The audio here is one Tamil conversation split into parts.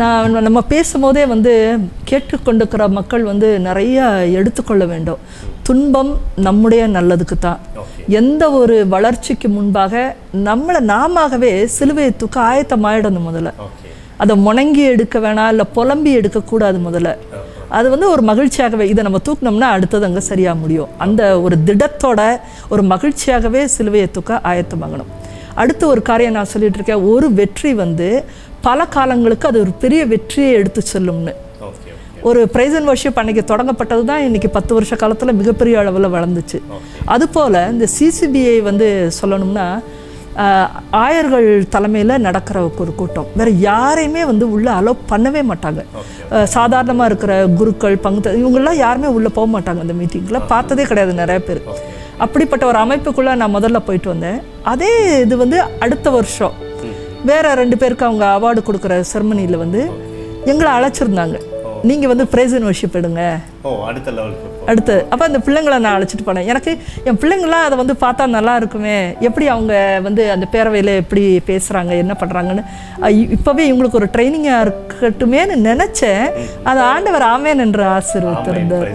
நான் நம்ம பேசும்போதே வந்து கேட்டுக்கொண்டிருக்கிற மக்கள் வந்து நிறைய எடுத்துக்கொள்ள வேண்டும். துன்பம் நம்முடைய நல்லதுக்கு தான். எந்த ஒரு வளர்ச்சிக்கு முன்பாக நம்மளை நாமவே சிலுவையை தூக்க ஆயத்தமாயிடணும். முதல்ல அதை முணங்கி எடுக்க வேணாம், இல்லை புலம்பி எடுக்கக்கூடாது. முதல்ல அது வந்து ஒரு மகிழ்ச்சியாகவே இதை நம்ம தூக்கினோம்னா அடுத்தது அங்கே சரியாக முடியும். அந்த ஒரு திடத்தோட ஒரு மகிழ்ச்சியாகவே சிலுவையை தூக்க ஆயத்தமாகணும். அடுத்த ஒரு காரியம் நான் சொல்லிட்டு இருக்கேன், ஒரு வெற்றி வந்து பல காலங்களுக்கு அது ஒரு பெரிய வெற்றியை எடுத்து செல்லும்னு. ஒரு பிரைஸ் அண்ட் வர்ஷிப் அன்றைக்கி தொடங்கப்பட்டது தான் இன்றைக்கி 10 வருஷ காலத்தில் மிகப்பெரிய அளவில் வளர்ந்துச்சு. அதுபோல் இந்த சிசிபிஐ வந்து சொல்லணும்னா ஆயர்கள் தலைமையில் நடக்கிற ஒரு கூட்டம், வேறு யாரையுமே வந்து உள்ளே அலோவ் பண்ணவே மாட்டாங்க. சாதாரணமாக இருக்கிற குருக்கள் பங்கு இவங்களாம் யாருமே உள்ளே போக மாட்டாங்க. அந்த மீட்டிங்கில் பார்த்ததே கிடையாது நிறைய பேர். அப்படிப்பட்ட ஒரு அமைப்புக்குள்ளே நான் முதல்ல போயிட்டு வந்தேன். அதே இது வந்து அடுத்த வருஷம் வேறு 2 பேருக்கு அவங்க அவார்டு கொடுக்குற செரமனியில் வந்து எங்களை அழைச்சிருந்தாங்க. நீங்கள் வந்து பிரைஸ் அண்ட் வர்ஷிப் எடுங்க அடுத்து. அப்போ அந்த பிள்ளைங்களை நான் அழைச்சிட்டு போனேன். எனக்கு என் பிள்ளைங்களாம் அதை வந்து பார்த்தா நல்லா இருக்குமே, எப்படி அவங்க வந்து அந்த பேரவையில் எப்படி பேசுகிறாங்க என்ன பண்ணுறாங்கன்னு இப்போவே இவங்களுக்கு ஒரு ட்ரைனிங்காக இருக்கட்டுமேனு நினச்சேன். அது ஆண்டவர் ஆமேன் என்று ஆசீர்வதித்திருந்தார்.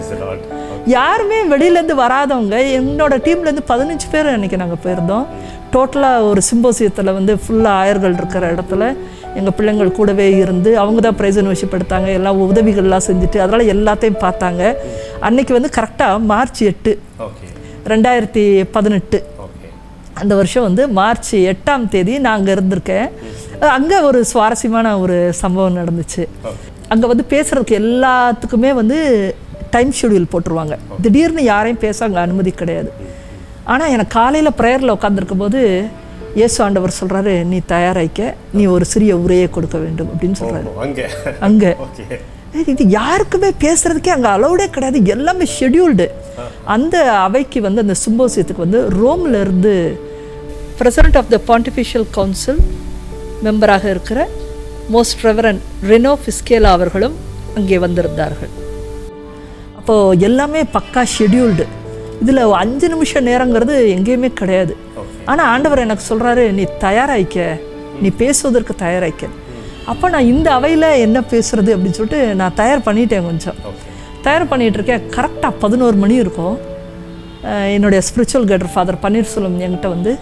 யாருமே வெளியிலேருந்து வராதவங்க என்னோட டீம்லேருந்து 15 பேர் அன்றைக்கி நாங்கள் போயிருந்தோம். டோட்டலாக ஒரு சிம்போசியத்தில் வந்து ஃபுல்லாக ஆயர்கள் இருக்கிற இடத்துல எங்கள் பிள்ளைங்கள் கூடவே இருந்து அவங்க தான் பிரைஸ் அண்ட் வர்ஷிப் எடுத்தாங்க. எல்லா உதவிகள்லாம் செஞ்சுட்டு அதனால் எல்லாத்தையும் பார்த்தாங்க. அன்றைக்கி வந்து கரெக்டாக மார்ச் 8, 2018 அந்த வருஷம் வந்து மார்ச் 8 நான் அங்கே இருந்திருக்கேன். அங்கே ஒரு சுவாரஸ்யமான ஒரு சம்பவம் நடந்துச்சு. அங்கே வந்து பேசுகிறதுக்கு எல்லாத்துக்குமே வந்து டைம் ஷெடியூல் போட்டுருவாங்க. திடீர்னு யாரையும் பேச அங்கே அனுமதி கிடையாது. ஆனால் எனக்கு காலையில் ப்ரேயரில் உட்காந்துருக்கும் போது இயேசு ஆண்டவர் சொல்கிறாரு, நீ தயாராய்க்க, நீ ஒரு சிறிய உரையை கொடுக்க வேண்டும் அப்படின்னு சொல்கிறாரு. அங்கே இது யாருக்குமே பேசுகிறதுக்கே அங்கே அலௌடே கிடையாது, எல்லாமே ஷெடியூல்டு. அந்த அவைக்கு வந்து அந்த சிம்போசியத்துக்கு வந்து ரோம்லேருந்து president of the pontifical council மெம்பராக இருக்கிற மோஸ்ட் ரெவரண்ட் ரெனோ ஃபிஸ்கேலா அவர்களும் அங்கே வந்திருந்தார்கள். அப்போது எல்லாமே பக்கா ஷெடியூல்டு. இதில் 5 நிமிஷம் நேரங்கிறது எங்கேயுமே கிடையாது. ஆனால் ஆண்டவர் எனக்கு சொல்கிறாரு, நீ தயாராகிக்க, நீ பேசுவதற்கு தயாராகிக்க. அப்போ நான் இந்த அவையில் என்ன பேசுகிறது அப்படின்னு சொல்லிட்டு நான் தயார் பண்ணிட்டேன். கொஞ்சம் தயார் பண்ணிகிட்ருக்கேன். கரெக்டாக 11 மணி இருக்கும். என்னுடைய ஸ்பிரிச்சுவல் கைடர் ஃபாதர் பன்னீர்செல்வம் என்கிட்ட வந்து,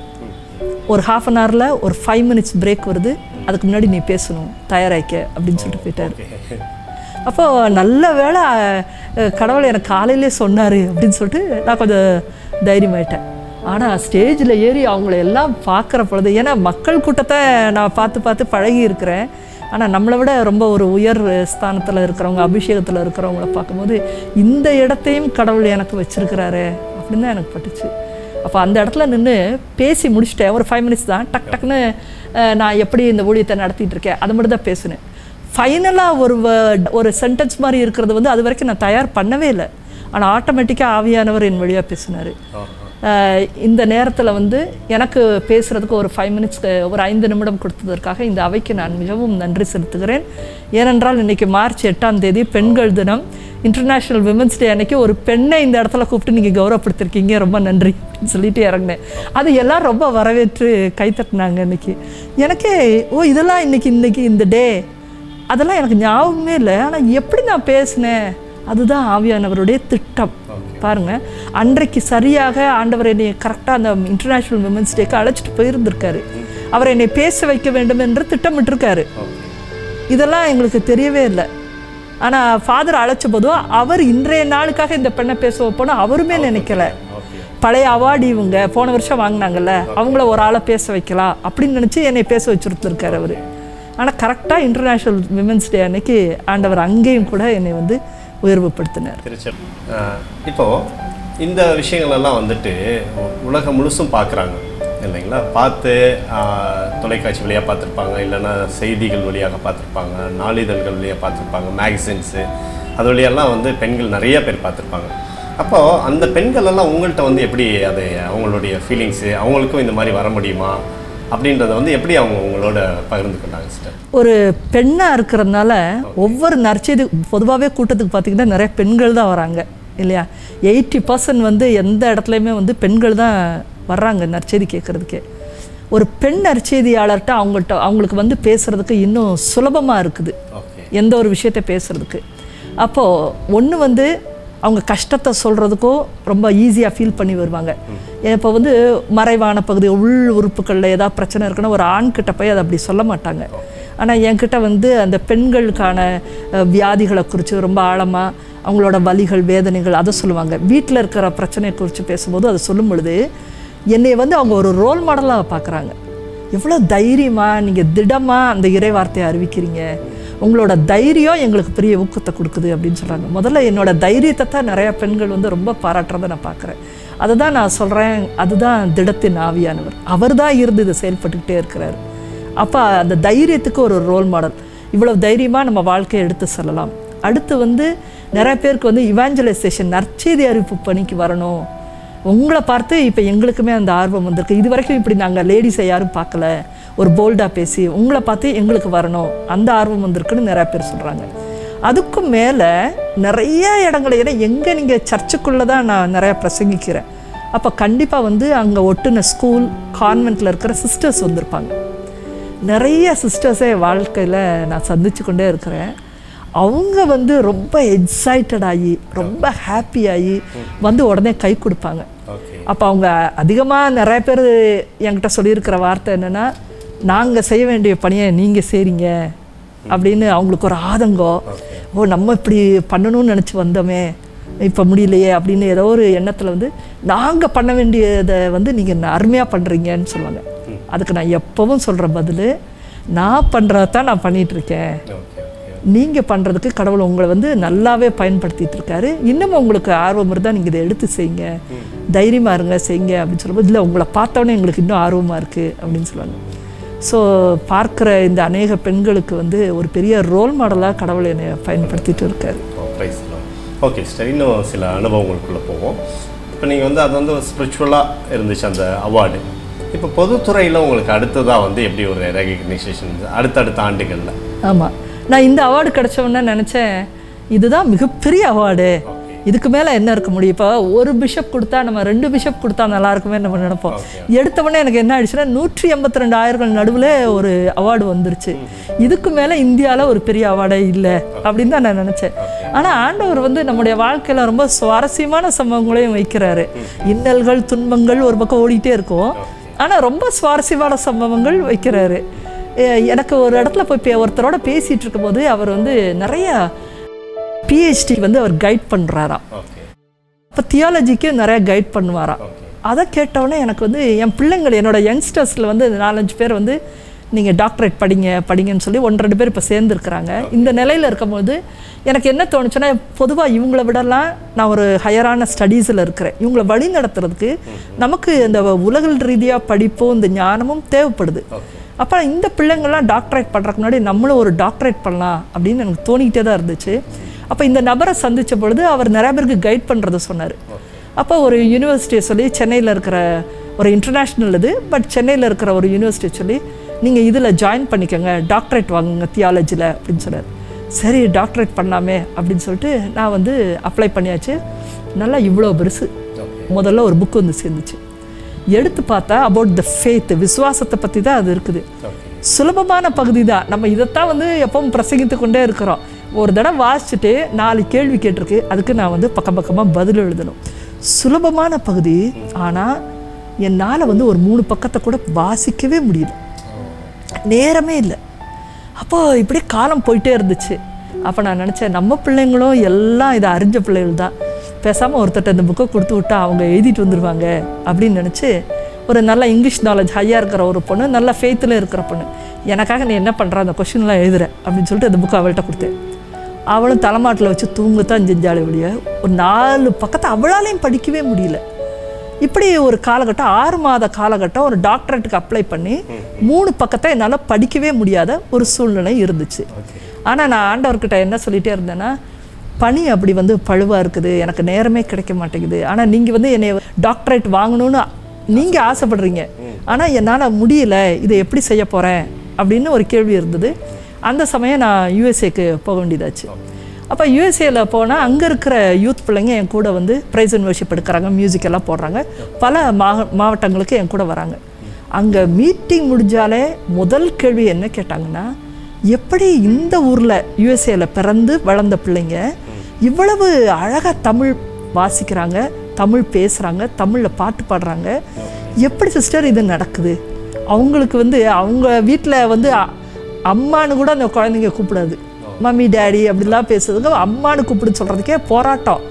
ஒரு ½ hourல ஒரு 5 minutes பிரேக் வருது, அதுக்கு முன்னாடி நீ பேசணும், தயாராகிக்க அப்படின்னு சொல்லிட்டு போயிட்டார். அப்போது நல்ல வேளை கடவுளை எனக்கு காலையிலே சொன்னார் அப்படின்னு சொல்லிட்டு நான் கொஞ்சம் தைரியமாயிட்டேன். ஆனால் ஸ்டேஜில் ஏறி அவங்கள எல்லாம் பார்க்குற பொழுது, ஏன்னா மக்கள் கூட்டத்தை நான் பார்த்து பழகி இருக்கிறேன், ஆனால் நம்மளை விட ரொம்ப ஒரு உயர் ஸ்தானத்தில் இருக்கிறவங்க, அபிஷேகத்தில் இருக்கிறவங்கள பார்க்கும்போது இந்த இடத்தையும் கடவுள் எனக்கு வச்சுருக்கிறாரு அப்படின்னு தான் எனக்கு பட்டுச்சு. அப்போ அந்த இடத்துல நின்று பேசி முடிச்சுட்டேன். ஒரு 5 minutes தான். டக் டக்குன்னு நான் எப்படி இந்த ஊழியத்தை நடத்திட்டு இருக்கேன் அது மட்டும் தான் பேசினேன். ஃபைனலாக ஒரு சென்டென்ஸ் மாதிரி இருக்கிறது வந்து அது வரைக்கும் நான் தயார் பண்ணவே இல்லை. ஆனால் ஆட்டோமேட்டிக்காக ஆவியானவர் என் வழியாக பேசினார். இந்த நேரத்தில் வந்து எனக்கு பேசுகிறதுக்கு ஒரு 5 minutes ஒரு 5 நிமிடம் கொடுத்ததற்காக இந்த அவைக்கு நான் மிகவும் நன்றி செலுத்துகிறேன். ஏனென்றால் இன்றைக்கி மார்ச் 8 பெண்கள் தினம், இன்டர்நேஷ்னல் விமென்ஸ் டே அன்றைக்கி ஒரு பெண்ணை இந்த இடத்துல கூப்பிட்டு நீங்கள் கௌரவப்படுத்திருக்கீங்க, ரொம்ப நன்றி சொல்லிட்டு இறங்கினேன். அது எல்லாம் ரொம்ப வரவேற்று கைத்தட்டினாங்க. இன்றைக்கி எனக்கே இதெல்லாம் இன்றைக்கி இந்த டே அதெல்லாம் எனக்கு ஞாபகமே இல்லை. ஆனால் எப்படி நான் பேசினேன் அதுதான் ஆவியானவருடைய திட்டம். பாருங்கள், அன்றைக்கு சரியாக ஆண்டவர் என்னை கரெக்டாக அந்த இன்டர்நேஷ்னல் விமென்ஸ் டேக்கு அழைச்சிட்டு போயிருந்திருக்காரு. அவர் என்னை பேச வைக்க வேண்டும் என்று திட்டமிட்டிருக்காரு. இதெல்லாம் எங்களுக்கு தெரியவே இல்லை. ஆனால் ஃபாதர் அழைச்ச போதும் அவர் இன்றைய நாளுக்காக இந்த பெண்ணை பேச வைப்போன்னு அவருமே நினைக்கல. பழைய அவார்டு இவங்க போன வருஷம் வாங்கினாங்கல்ல, அவங்கள ஒரு ஆளை பேச வைக்கலாம் அப்படின்னு நினச்சி என்னை பேச வச்சுருந்துருக்காரு அவர். ஆனால் கரெக்டாக இன்டர்நேஷ்னல் விமென்ஸ் டே அன்னைக்கு ஆண்டவர் அங்கேயும் கூட என்னை வந்து உயர்வுப்படுத்தினார். இப்போது இந்த விஷயங்களெல்லாம் வந்துட்டு உலகம் முழுசும் பார்க்குறாங்க இல்லைங்களா? பார்த்து தொலைக்காட்சி வழியாக பார்த்துருப்பாங்க, இல்லைன்னா செய்திகள் வழியாக பார்த்துருப்பாங்க, நாளிதழ்கள் வழியாக பார்த்துருப்பாங்க, மேகசின்ஸு அது வழியெல்லாம் வந்து பெண்கள் நிறைய பேர் பார்த்துருப்பாங்க. அப்போது அந்த பெண்கள் எல்லாம் உங்கள்கிட்ட வந்து எப்படி அதை அவங்களுடைய ஃபீலிங்ஸு அவங்களுக்கும் இந்த மாதிரி வர முடியுமா அப்படின்றத வந்து எப்படி அவங்க உங்களோட பகிர்ந்துக்கிட்டாங்க சிஸ்டர்? ஒரு பெண்ணாக இருக்கிறதுனால ஒவ்வொரு நற்செய்தி பொதுவாகவே கூட்டத்துக்கு பார்த்திங்கன்னா நிறைய பெண்கள் தான் வராங்க இல்லையா? 80% வந்து எந்த இடத்துலையுமே வந்து பெண்கள் தான் வர்றாங்க நற்செய்தி கேட்குறதுக்கே. ஒரு பெண் நற்செய்தியாளர்கிட்ட அவங்களுக்கு வந்து பேசுகிறதுக்கு இன்னும் சுலபமாக இருக்குது. ஓகே. எந்த ஒரு விஷயத்தை பேசுறதுக்கு. அப்போ ஒன்று வந்து அவங்க கஷ்டத்தை சொல்கிறதுக்கோ ரொம்ப ஈஸியாக ஃபீல் பண்ணி வருவாங்க. இப்போ வந்து மறைவான பகுதி உள் உறுப்புகளில் ஏதாவது பிரச்சனை இருக்குன்னா ஒரு ஆண்கிட்ட போய் அதை அப்படி சொல்ல மாட்டாங்க. ஆனால் என்கிட்ட வந்து அந்த பெண்களுக்கான வியாதிகளை குறித்து ரொம்ப ஆழமாக அவங்களோட வலிகள் வேதனைகள் அதை சொல்லுவாங்க. வீட்டில் இருக்கிற பிரச்சனையை குறித்து பேசும்போது அதை சொல்லும் பொழுது என்னை வந்து அவங்க ஒரு ரோல் மாடலாக பார்க்குறாங்க. எவ்வளோ தைரியமாக நீங்கள் திடமாக அந்த இறை வார்த்தையை அறிவிக்கிறீங்க, உங்களோட தைரியம் எங்களுக்கு பெரிய ஊக்கத்தை கொடுக்குது அப்படின்னு சொல்கிறாங்க. முதல்ல என்னோடய தைரியத்தை தான் நிறையா பெண்கள் வந்து ரொம்ப பாராட்டுறதை நான் பார்க்குறேன். அதை தான் நான் சொல்கிறேன், அதுதான் திடத்தின் ஆவியானவர், அவர் தான் இருந்து இதை செயல்பட்டுக்கிட்டே இருக்கிறார். அப்போ அந்த தைரியத்துக்கு ஒரு ரோல் மாடல், இவ்வளோ தைரியமாக நம்ம வாழ்க்கையை எடுத்து செல்லலாம். அடுத்து வந்து நிறைய பேருக்கு வந்து இவாஞ்சலைசேஷன் நற்செய்தி அறிவிப்பு பணிக்கு வரணும், உங்களை பார்த்து இப்போ எங்களுக்குமே அந்த ஆர்வம் வந்திருக்கு, இது வரைக்கும் இப்படி நாங்கள் லேடிஸை யாரும் பார்க்கல, ஒரு போல்டாக பேசி உங்களை பார்த்து எங்களுக்கு வரணும் அந்த ஆர்வம் வந்திருக்குன்னு நிறையா பேர் சொல்கிறாங்க. அதுக்கும் மேலே நிறைய இடங்களை, ஏன்னா எங்கே நீங்கள் சர்ச்சுக்குள்ளே தான் நான் நிறையா பிரசங்கிக்கிறேன், அப்போ கண்டிப்பாக வந்து அங்கே ஒட்டுன ஸ்கூல் கான்வெண்ட்டில் இருக்கிற சிஸ்டர்ஸ் வந்திருப்பாங்க. நிறைய சிஸ்டர்ஸே வாழ்க்கையில் நான் சந்திச்சு கொண்டே இருக்கிறேன். அவங்க வந்து ரொம்ப எக்ஸைட்டட் ஆகி ரொம்ப ஹாப்பி ஆகி வந்து உடனே கை கொடுப்பாங்க. அப்போ அவங்க அதிகமாக நிறைய பேர் என்கிட்ட சொல்லியிருக்கிற வார்த்தை என்னென்னா, நாங்கள் செய்ய வேண்டிய பணியை நீங்கள் செய்கிறீங்க அப்படின்னு அவங்களுக்கு ஒரு ஆதங்கம். ஓ, நம்ம இப்படி பண்ணணும்னு நினச்சி வந்தோமே இப்போ முடியலையே அப்படின்னு ஏதோ ஒரு எண்ணத்தில் வந்து நாங்கள் பண்ண வேண்டியதை வந்து நீங்கள் அருமையாக பண்ணுறீங்கன்னு சொல்லுவாங்க. அதுக்கு நான் எப்பவும் சொல்கிற பதில், நான் பண்ணுறதான் நான் பண்ணிகிட்ருக்கேன், நீங்கள் பண்ணுறதுக்கு கடவுள் உங்களை வந்து நல்லாவே பயன்படுத்திகிட்டு இருக்காரு, இன்னமும் உங்களுக்கு ஆர்வம் இருந்தால் நீங்கள் இதை எடுத்து செய்யுங்க, தைரியமாக இருங்க செய்யுங்க அப்படின்னு சொல்லும்போது, இல்லை உங்களை பார்த்தோன்னே எங்களுக்கு இன்னும் ஆர்வமாக இருக்குது அப்படின்னு சொல்லுவாங்க. ஸோ பார்க்குற இந்த அநேக பெண்களுக்கு வந்து ஒரு பெரிய ரோல் மாடலாக கடவுளை என்னை பயன்படுத்திகிட்டு இருக்காரு. ஓகே சார், இன்னும் சில அனுபவங்களுக்குள்ளே போவோம். இப்போ நீங்கள் வந்து அது வந்து ஸ்பிரிச்சுவலாக இருந்துச்சு அந்த அவார்டு, இப்போ பொதுத்துறையில் உங்களுக்கு அடுத்ததாக வந்து எப்படி ஒரு ரெகக்னைசேஷன் அடுத்தடுத்த ஆண்டுகளில்? ஆமாம், நான் இந்த அவார்டு கிடச்சோன்னா நினச்சேன் இதுதான் மிகப்பெரிய அவார்டு, இதுக்கு மேலே என்ன இருக்க முடியும். இப்போ ஒரு பிஷப் கொடுத்தா நம்ம 2 பிஷப் கொடுத்தா நல்லா இருக்குமே நம்ம நினைப்போம். எடுத்தவொடனே எனக்கு என்ன ஆயிடுச்சுன்னா 182,000 நடுவில் ஒரு அவார்டு வந்துருச்சு. இதுக்கு மேலே இந்தியாவில் ஒரு பெரிய அவார்டே இல்லை அப்படின்னு தான் நான் நினச்சேன். ஆனால் ஆண்டவர் வந்து நம்முடைய வாழ்க்கையில் ரொம்ப சுவாரஸ்யமான சம்பவங்களையும் வைக்கிறாரு. இன்னல்கள் துன்பங்கள் ஒரு பக்கம் ஓடிக்கிட்டே இருக்கும், ஆனால் ரொம்ப சுவாரஸ்யமான சம்பவங்கள் வைக்கிறாரு. எனக்கு ஒரு இடத்துல போய் ஒருத்தரோட பேசிகிட்டு இருக்கும்போது அவர் வந்து நிறையா PhD வந்து அவர் கைட் பண்ணுறாராம், இப்போ தியாலஜிக்கு நிறையா கைட் பண்ணுவாராம். அதை கேட்டவுடனே எனக்கு வந்து என் பிள்ளைங்கள் என்னோடய யங்ஸ்டர்ஸில் வந்து 4-5 பேர் வந்து நீங்கள் டாக்டரேட் படிங்கன்னு சொல்லி 1-2 பேர் இப்போ சேர்ந்துருக்குறாங்க. இந்த நிலையில் இருக்கும்போது எனக்கு என்ன தோணுச்சுன்னா, பொதுவாக இவங்களை விடலாம் நான் ஒரு ஹையரான ஸ்டடீஸில் இருக்கிறேன், இவங்களை வழி நடத்துறதுக்கு நமக்கு இந்த உலக ரீதியாக படிப்பும் இந்த ஞானமும் தேவைப்படுது. அப்போ இந்த பிள்ளைங்கள்லாம் டாக்டரேட் பண்ணுறதுக்கு முன்னாடி நம்மளும் ஒரு டாக்டரேட் பண்ணலாம் அப்படின்னு எனக்கு தோணிக்கிட்டே தான் இருந்துச்சு. அப்போ இந்த நபரை சந்தித்த பொழுது அவர் நிறைய பேருக்கு கைட் பண்ணுறத சொன்னார். அப்போ ஒரு யூனிவர்சிட்டியை சொல்லி, சென்னையில் இருக்கிற ஒரு இன்டர்நேஷ்னல் இது பட் சென்னையில் இருக்கிற ஒரு யூனிவர்சிட்டியை சொல்லி, நீங்கள் இதில் ஜாயின் பண்ணிக்கோங்க, டாக்டரேட் வாங்குங்க தியாலஜியில் அப்படின்னு சொன்னார். சரி டாக்டரேட் பண்ணலாமே அப்படின்னு சொல்லிட்டு நான் வந்து அப்ளை பண்ணியாச்சு. நல்லா இவ்வளோ பெருசு முதல்ல ஒரு புக்கு வந்து சேர்ந்துச்சு. எடுத்து பார்த்தா அபவுட் த ஃபேத், விசுவாசத்தை பற்றி தான் அது இருக்குது. சுலபமான பகுதி தான், நம்ம இதைத்தான் வந்து எப்பவும் பிரசங்கித்து கொண்டே இருக்கிறோம். ஒரு தடவை வாசிச்சுட்டு 4 கேள்வி கேட்டிருக்கு, அதுக்கு நான் வந்து பக்கம் பக்கமாக பதில் எழுதணும். சுலபமான பகுதி, ஆனால் என்னால் வந்து ஒரு 3 பக்கத்தை கூட வாசிக்கவே முடியல, நேரமே இல்லை. அப்போது இப்படியே காலம் போயிட்டே இருந்துச்சு. அப்போ நான் நினச்சேன், நம்ம பிள்ளைங்களும் எல்லாம் இதை அறிஞ்ச பிள்ளைகள் தான், பேசாமல் ஒருத்தட்ட இந்த புக்கை கொடுத்து விட்டா அவங்க எழுதிட்டு வந்துடுவாங்க அப்படின்னு நினச்சி, ஒரு நல்ல இங்கிலீஷ் நாலேஜ் ஹையாக இருக்கிற ஒரு பொண்ணு, நல்ல ஃபேத்தில் இருக்கிற பொண்ணு, எனக்காக நீ என்ன பண்ணுற அந்த கொஷின்லாம் எழுதுற அப்படின்னு சொல்லிட்டு அந்த புக்கை அவள்கிட்ட கொடுத்தேன். அவளும் தலைமாட்டில் வச்சு தூங்கத்தான் செஞ்சாலே ஒழிய ஒரு 4 பக்கத்தை அவளாலையும் படிக்கவே முடியல. இப்படி ஒரு காலகட்டம், 6 மாத காலகட்டம், ஒரு டாக்டரேட்டுக்கு அப்ளை பண்ணி 3 பக்கத்தை என்னால் படிக்கவே முடியாத ஒரு சூழ்நிலை இருந்துச்சு. ஆனால் நான் ஆண்டவர்கிட்ட என்ன சொல்லிகிட்டே இருந்தேன்னா, பணி அப்படி வந்து பழுவாக இருக்குது, எனக்கு நேரமே கிடைக்க மாட்டேங்குது, ஆனால் நீங்கள் வந்து என்னை டாக்டரேட் வாங்கணும்னு நீங்கள் ஆசைப்படுறீங்க, ஆனால் என்னால் முடியல, இதை எப்படி செய்ய போகிறேன் அப்படின்னு ஒரு கேள்வி இருந்தது. அந்த சமயம் நான் USA போக வேண்டியதாச்சு. அப்போ USA போனால் அங்கே இருக்கிற யூத் பிள்ளைங்க என் கூட வந்து ப்ரைஸ் அண்ட் வர்ஷிப் எடுக்கிறாங்க, மியூசிக்கெல்லாம் போடுறாங்க, பல மாவட்டங்களுக்கு என் கூட வராங்க. அங்கே மீட்டிங் முடிஞ்சாலே முதல் கேள்வி என்ன கேட்டாங்கன்னா, எப்படி இந்த ஊரில் யுஎஸ்ஏல பிறந்து வளர்ந்த பிள்ளைங்க இவ்வளவு அழகாக தமிழ் வாசிக்கிறாங்க, தமிழ் பேசுகிறாங்க, தமிழில் பாட்டு பாடுறாங்க. எப்படி சிஸ்டர் இது நடக்குது? அவங்களுக்கு அவங்க வீட்டில் அம்மானு கூட அந்த குழந்தைங்க கூப்பிடாது, மம்மி டேடி அப்படிலாம் பேசுறதுக்கு அம்மானு கூப்பிடுன்னு சொல்கிறதுக்கே போராட்டம்.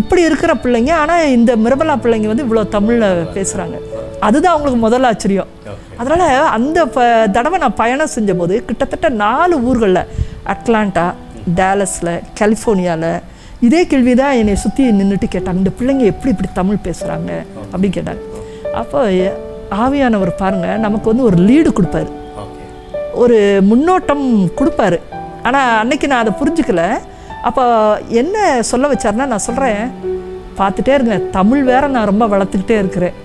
இப்படி இருக்கிற பிள்ளைங்க, ஆனால் இந்த மிரபலா பிள்ளைங்க இவ்வளோ தமிழில் பேசுகிறாங்க. அதுதான் அவங்களுக்கு முதல் ஆச்சரியம். அதனால் அந்த தடவை நான் பயணம் செஞ்சபோது கிட்டத்தட்ட 4 ஊர்களில், அட்லாண்டா, டேலஸில், கலிஃபோர்னியாவில் இதே கேள்வி தான் என்னை சுற்றி நின்றுட்டு கேட்டாங்க, இந்த பிள்ளைங்க எப்படி இப்படி தமிழ் பேசுகிறாங்க அப்படின்னு கேட்டாங்க. அப்போ ஆவியானவர் பாருங்கள், நமக்கு ஒரு லீடு கொடுப்பாரு, ஒரு முன்னோட்டம் கொடுப்பாரு. ஆனால் அன்னைக்கு நான் அதை புரிஞ்சுக்கல. அப்போ என்ன சொல்ல வச்சாருன்னா, நான் சொல்கிறேன், பார்த்துட்டே இருக்கேன், தமிழ் வேற நான் ரொம்ப வளர்த்துக்கிட்டே இருக்கிறேன்,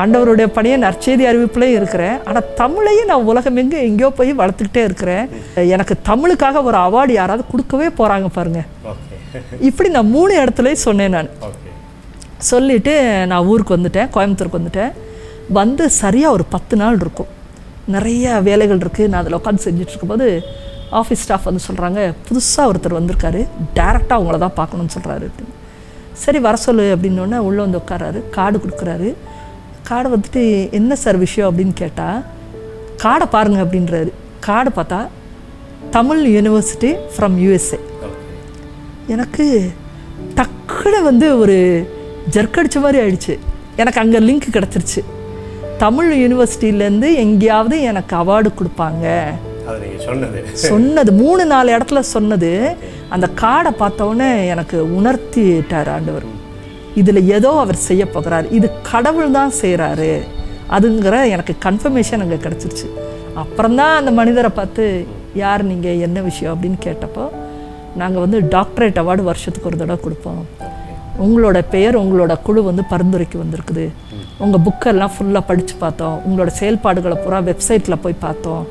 ஆண்டவருடைய பணியை நற்செய்தி அறிவிப்புலையும் இருக்கிறேன், ஆனால் தமிழையும் நான் உலகமெங்கு எங்கேயோ போய் வளர்த்துக்கிட்டே இருக்கிறேன். எனக்கு தமிழுக்காக ஒரு அவார்டு யாராவது கொடுக்கவே போகிறாங்க பாருங்க. இப்படி நான் 3 இடத்துலையும் சொன்னேன். நான் சொல்லிவிட்டு நான் ஊருக்கு வந்துட்டேன், கோயம்புத்தூருக்கு வந்துட்டேன். வந்து சரியாக ஒரு 10 நாள் இருக்கும், நிறையா வேலைகள் இருக்குது. நான் அதில் உட்காந்து செஞ்சிட்ருக்கும்போது ஆஃபீஸ் ஸ்டாஃப் சொல்கிறாங்க, புதுசாக ஒருத்தர் வந்திருக்காரு, டேரெக்டாக அவங்கள தான் பார்க்கணுன்னு சொல்கிறாரு. சரி வர சொல்லு அப்படின்னோடனே உள்ளே உட்காராரு, கார்டு கொடுக்குறாரு. கார்டு என்ன சார் விஷயம் அப்படின்னு கேட்டால், கார்டை பாருங்கள் அப்படின்றாரு. கார்டு பார்த்தா தமிழ் யூனிவர்சிட்டி ஃப்ரம் யூஎஸ்ஏ. எனக்கு டக்குன்னு ஒரு ஜர்க்கடிச்ச மாதிரி ஆயிடுச்சு. எனக்கு அங்கே லிங்க் கிடச்சிருச்சு, தமிழ் யூனிவர்சிட்டியிலேருந்து எங்கேயாவது எனக்கு அவார்டு கொடுப்பாங்க சொன்னது 3-4 இடத்துல சொன்னது. அந்த கார்டை பார்த்தோன்னே எனக்கு உணர்த்திட்டார் ஆண்டவர், இதில் ஏதோ அவர் செய்ய போகிறார், இது கடவுள் தான் செய்கிறாரு அதுங்கிற எனக்கு கன்ஃபர்மேஷன் அங்கே கிடச்சிருச்சு. அப்புறம்தான் அந்த மனிதரை பார்த்து, யார் நீங்கள், என்ன விஷயம் அப்படின்னு கேட்டப்போ, நாங்கள் டாக்டரேட் அவார்டு வருஷத்துக்கு ஒரு தடவை கொடுப்போம், உங்களோட பெயர் உங்களோட குழு பரிந்துரைக்கு வந்திருக்குது, உங்கள் புக்கெல்லாம் ஃபுல்லாக படித்து பார்த்தோம், உங்களோட செயல்பாடுகளை பூரா வெப்சைட்டில் போய் பார்த்தோம்,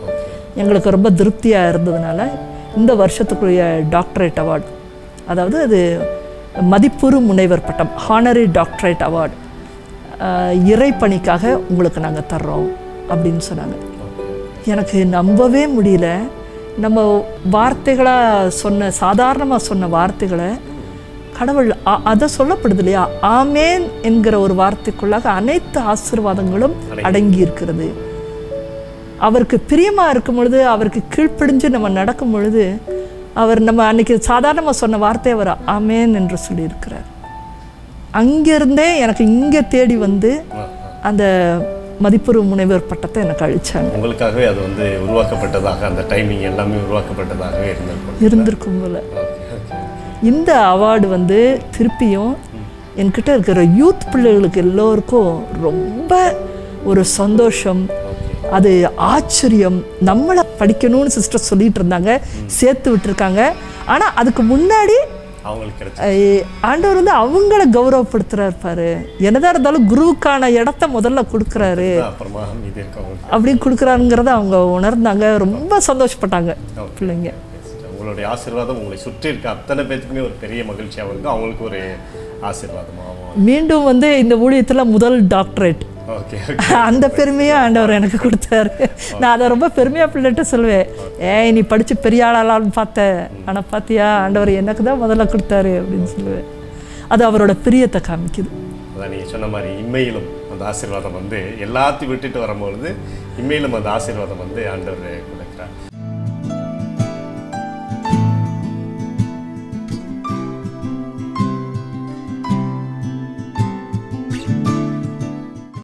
எங்களுக்கு ரொம்ப திருப்தியாக இருந்ததுனால இந்த வருஷத்துக்குரிய டாக்டரேட் அவார்டு, அதாவது அது மதிப்புறு முனைவர் பட்டம், ஹானரி டாக்டரேட் அவார்டு, இறைப்பணிக்காக உங்களுக்கு நாங்கள் தர்றோம் அப்படின்னு சொன்னாங்க. எனக்கு நம்பவே முடியல. நம்ம வார்த்தைகளாக சொன்ன, சாதாரணமாக சொன்ன வார்த்தைகளை கடவுள் அதை சொல்லப்படுது இல்லையா, ஆமேன் என்கிற ஒரு வார்த்தைக்குள்ளாக அனைத்து ஆசீர்வாதங்களும் அடங்கி இருக்கிறது. அவருக்கு பிரியமாக இருக்கும் பொழுது, அவருக்கு கீழ்ப்பிடிஞ்சு நம்ம நடக்கும் பொழுது, அவர் நம்ம அன்றைக்கி சாதாரணமாக சொன்ன வார்த்தையை அவர் ஆமேன் என்று சொல்லியிருக்கிறார். அங்கேருந்தே எனக்கு இங்கே தேடி அந்த மதிப்புறு முனைவர் பட்டத்தை எனக்கு அழிச்சாங்க. உங்களுக்காகவே அது உருவாக்கப்பட்டதாக, அந்த டைமிங் எல்லாமே உருவாக்கப்பட்டதாகவே இருந்திருக்கும் போல. இந்த அவார்டு திருப்பியும் என்கிட்ட இருக்கிற யூத் பிள்ளைகளுக்கு எல்லோருக்கும் ரொம்ப ஒரு சந்தோஷம், அது ஆச்சரியம். நம்மளை படிக்கணும்னு சிஸ்டர் சொல்லிட்டு இருந்தாங்க, சேர்த்து விட்டுருக்காங்க. ஆனால் அதுக்கு முன்னாடி ஆண்டவர் அவங்கள கௌரவப்படுத்துகிறார் பாரு. என்னதான் இருந்தாலும் குருவுக்கான இடத்த முதல்ல கொடுக்குறாரு, அப்படி கொடுக்குறாருங்கிறத அவங்க உணர்ந்தாங்க, ரொம்ப சந்தோஷப்பட்டாங்க பிள்ளைங்க. உங்களுடைய ஆசீர்வாதம் உங்களை சுற்றி இருக்க அத்தனை பேருக்குமே ஒரு பெரிய மகிழ்ச்சியாக இருக்கும், அவங்களுக்கு ஒரு ஆசீர்வாதமாக. மீண்டும் இந்த ஊழியத்தில் முதல் டாக்டரேட், அந்த பெருமையை ஆண்டவர் எனக்கு கொடுத்தாரு. நான் அதை ரொம்ப பெருமையாக பிள்ளைகிட்ட சொல்லுவேன், ஏன் நீ படித்து பெரிய ஆளாலான்னு பார்த்தேன், ஆனால் பார்த்தியா ஆண்டவர் எனக்கு தான் முதல்ல கொடுத்தாரு அப்படின்னு சொல்லுவேன். அது அவரோட பிரியத்தை காமிக்குது. அதான் நீங்கள் சொன்ன மாதிரி இம்மையிலும் அந்த ஆசீர்வாதம் எல்லாத்தையும் விட்டுட்டு வரும்பொழுது இம்மையிலும் அந்த ஆசீர்வாதம் ஆண்டவர் கொடுக்குறார்.